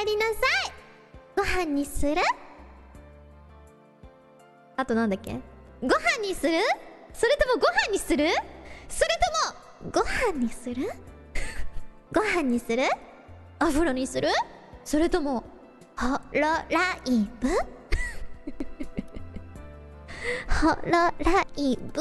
帰りなさい。ご飯にする？あとなんだっけ？ご飯にする？それともご飯にする？それともご飯にする？ご飯にする？お風呂にする？それともホロライブ？ホロライブ？